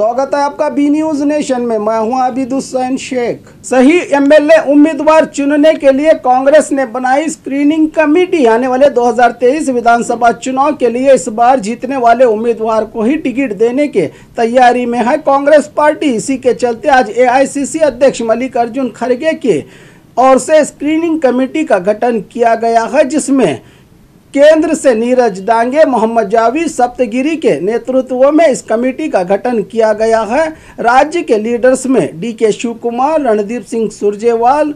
स्वागत है आपका बी न्यूज नेशन में। मैं हूं आबिद हुसैन शेख। सही एमएलए उम्मीदवार चुनने के लिए कांग्रेस ने बनाई स्क्रीनिंग कमेटी। आने वाले 2023 विधानसभा चुनाव के लिए इस बार जीतने वाले उम्मीदवार को ही टिकट देने के तैयारी में है कांग्रेस पार्टी। इसी के चलते आज एआईसीसी अध्यक्ष मलिक अर्जुन खड़गे के ओर से स्क्रीनिंग कमेटी का गठन किया गया है, जिसमें केंद्र से नीरज डांगे, मोहम्मद जावेद, सप्तगिरी के नेतृत्व में इस कमेटी का गठन किया गया है। राज्य के लीडर्स में D K Shiva Kumar, Randeep Singh Surjewala,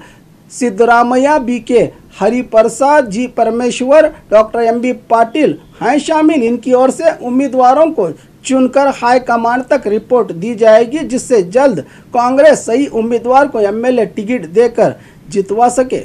Siddaramaiah, B K Hariprasad, जी परमेश्वर, डॉक्टर एम बी पाटिल हैं शामिल। इनकी ओर से उम्मीदवारों को चुनकर हाईकमान तक रिपोर्ट दी जाएगी, जिससे जल्द कांग्रेस सही उम्मीदवार को एमएलए टिकट देकर जितवा सके।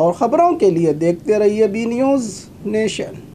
और ख़बरों के लिए देखते रहिए बी न्यूज़ नेशन।